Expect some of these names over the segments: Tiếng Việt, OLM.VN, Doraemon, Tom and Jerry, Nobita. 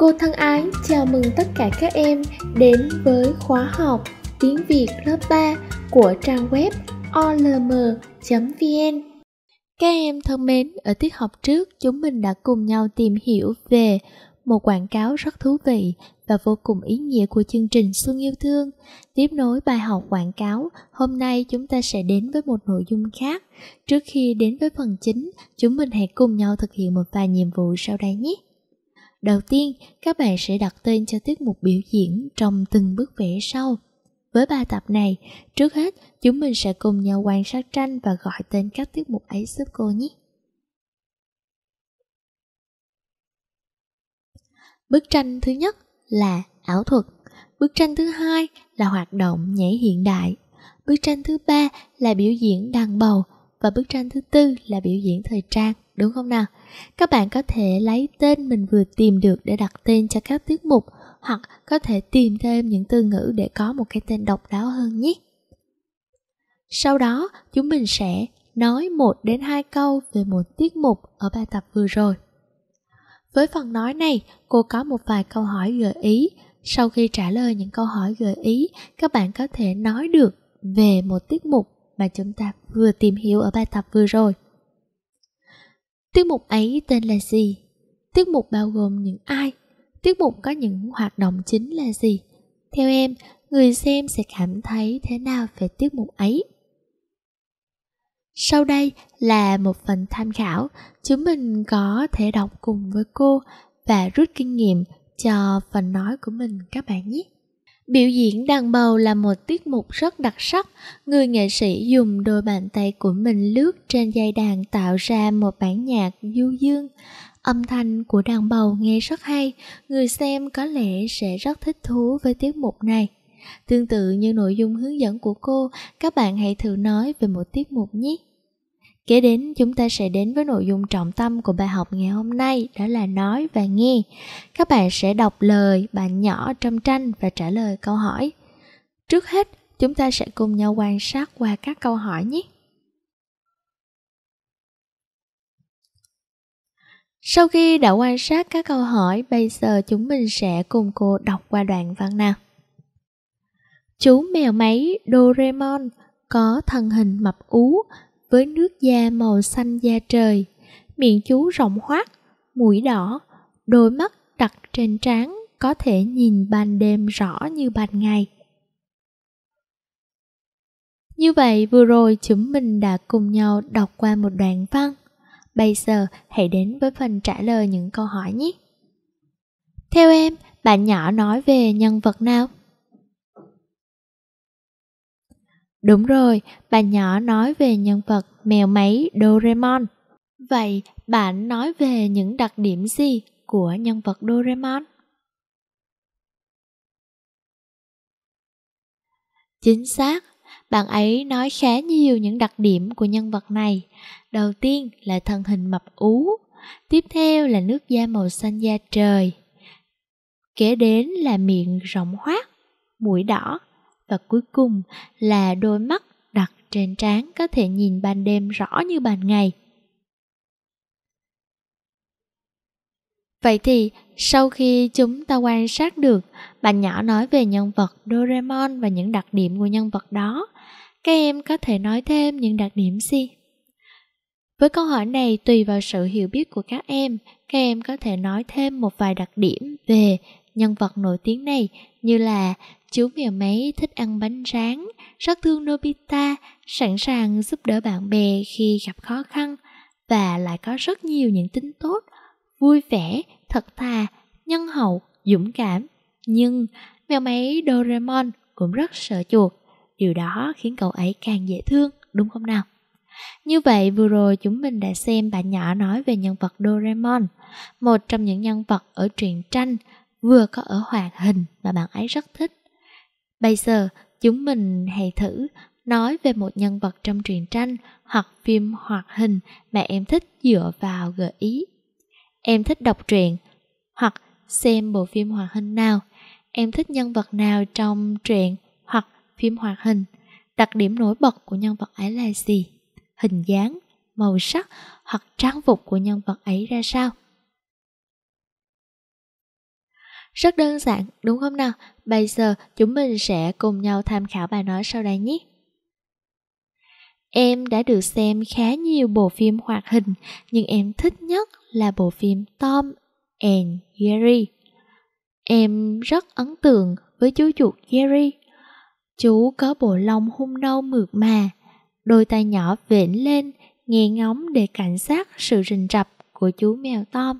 Cô thân ái chào mừng tất cả các em đến với khóa học Tiếng Việt lớp 3 của trang web OLM.VN. Các em thân mến, ở tiết học trước chúng mình đã cùng nhau tìm hiểu về một quảng cáo rất thú vị và vô cùng ý nghĩa của chương trình Xuân Yêu Thương. Tiếp nối bài học quảng cáo, hôm nay chúng ta sẽ đến với một nội dung khác. Trước khi đến với phần chính, chúng mình hãy cùng nhau thực hiện một vài nhiệm vụ sau đây nhé. Đầu tiên, các bạn sẽ đặt tên cho tiết mục biểu diễn trong từng bước vẽ sau. Với bài tập này, trước hết chúng mình sẽ cùng nhau quan sát tranh và gọi tên các tiết mục ấy giúp cô nhé. Bức tranh thứ nhất là ảo thuật. Bức tranh thứ hai là hoạt động nhảy hiện đại. Bức tranh thứ ba là biểu diễn đàn bầu. Và bức tranh thứ tư là biểu diễn thời trang, đúng không nào? Các bạn có thể lấy tên mình vừa tìm được để đặt tên cho các tiết mục, hoặc có thể tìm thêm những từ ngữ để có một cái tên độc đáo hơn nhé. Sau đó, chúng mình sẽ nói 1 đến 2 câu về một tiết mục ở bài tập vừa rồi. Với phần nói này, cô có một vài câu hỏi gợi ý. Sau khi trả lời những câu hỏi gợi ý, các bạn có thể nói được về một tiết mục mà chúng ta vừa tìm hiểu ở bài tập vừa rồi. Tiết mục ấy tên là gì? Tiết mục bao gồm những ai? Tiết mục có những hoạt động chính là gì? Theo em, người xem sẽ cảm thấy thế nào về tiết mục ấy? Sau đây là một phần tham khảo. Chúng mình có thể đọc cùng với cô và rút kinh nghiệm cho phần nói của mình các bạn nhé. Biểu diễn đàn bầu là một tiết mục rất đặc sắc. Người nghệ sĩ dùng đôi bàn tay của mình lướt trên dây đàn tạo ra một bản nhạc du dương. Âm thanh của đàn bầu nghe rất hay. Người xem có lẽ sẽ rất thích thú với tiết mục này. Tương tự như nội dung hướng dẫn của cô, các bạn hãy thử nói về một tiết mục nhé. Kế đến, chúng ta sẽ đến với nội dung trọng tâm của bài học ngày hôm nay, đó là nói và nghe. Các bạn sẽ đọc lời bạn nhỏ trong tranh và trả lời câu hỏi. Trước hết, chúng ta sẽ cùng nhau quan sát qua các câu hỏi nhé. Sau khi đã quan sát các câu hỏi, bây giờ chúng mình sẽ cùng cô đọc qua đoạn văn nào. Chú mèo máy Doraemon có thân hình mập ú với nước da màu xanh da trời, miệng chú rộng hoác, mũi đỏ, đôi mắt đặt trên trán có thể nhìn ban đêm rõ như ban ngày. Như vậy vừa rồi chúng mình đã cùng nhau đọc qua một đoạn văn. Bây giờ hãy đến với phần trả lời những câu hỏi nhé. Theo em, bạn nhỏ nói về nhân vật nào? Đúng rồi, bạn nhỏ nói về nhân vật mèo máy Doraemon. Vậy bạn nói về những đặc điểm gì của nhân vật Doraemon? Chính xác, bạn ấy nói khá nhiều những đặc điểm của nhân vật này. Đầu tiên là thân hình mập ú, tiếp theo là nước da màu xanh da trời, kế đến là miệng rộng hoác, mũi đỏ, và cuối cùng là đôi mắt đặt trên trán có thể nhìn ban đêm rõ như ban ngày. Vậy thì sau khi chúng ta quan sát được bạn nhỏ nói về nhân vật Doraemon và những đặc điểm của nhân vật đó, các em có thể nói thêm những đặc điểm gì? Với câu hỏi này, tùy vào sự hiểu biết của các em có thể nói thêm một vài đặc điểm về nhân vật nổi tiếng này, như là chú mèo máy thích ăn bánh rán, rất thương Nobita, sẵn sàng giúp đỡ bạn bè khi gặp khó khăn, và lại có rất nhiều những tính tốt, vui vẻ, thật thà, nhân hậu, dũng cảm. Nhưng mèo máy Doraemon cũng rất sợ chuột, điều đó khiến cậu ấy càng dễ thương, đúng không nào? Như vậy vừa rồi chúng mình đã xem bạn nhỏ nói về nhân vật Doraemon, một trong những nhân vật ở truyện tranh vừa có ở hoạt hình mà bạn ấy rất thích. Bây giờ chúng mình hãy thử nói về một nhân vật trong truyện tranh hoặc phim hoạt hình mà em thích dựa vào gợi ý. Em thích đọc truyện hoặc xem bộ phim hoạt hình nào? Em thích nhân vật nào trong truyện hoặc phim hoạt hình? Đặc điểm nổi bật của nhân vật ấy là gì? Hình dáng, màu sắc hoặc trang phục của nhân vật ấy ra sao? Rất đơn giản, đúng không nào? Bây giờ chúng mình sẽ cùng nhau tham khảo bài nói sau đây nhé. Em đã được xem khá nhiều bộ phim hoạt hình, nhưng em thích nhất là bộ phim Tom and Jerry. Em rất ấn tượng với chú chuột Jerry. Chú có bộ lông hung nâu mượt mà, đôi tay nhỏ vểnh lên, nghe ngóng để cảnh sát sự rình rập của chú mèo Tom.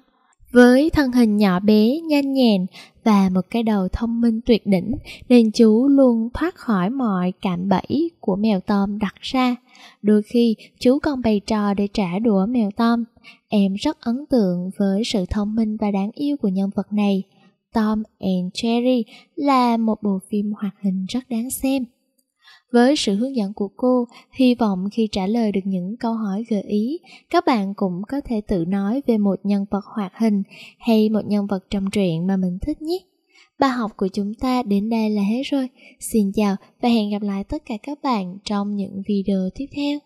Với thân hình nhỏ bé, nhanh nhẹn và một cái đầu thông minh tuyệt đỉnh nên chú luôn thoát khỏi mọi cạm bẫy của mèo Tom đặt ra. Đôi khi chú còn bày trò để trả đũa mèo Tom. Em rất ấn tượng với sự thông minh và đáng yêu của nhân vật này. Tom and Jerry là một bộ phim hoạt hình rất đáng xem. Với sự hướng dẫn của cô, hy vọng khi trả lời được những câu hỏi gợi ý, các bạn cũng có thể tự nói về một nhân vật hoạt hình hay một nhân vật trong truyện mà mình thích nhé. Bài học của chúng ta đến đây là hết rồi. Xin chào và hẹn gặp lại tất cả các bạn trong những video tiếp theo.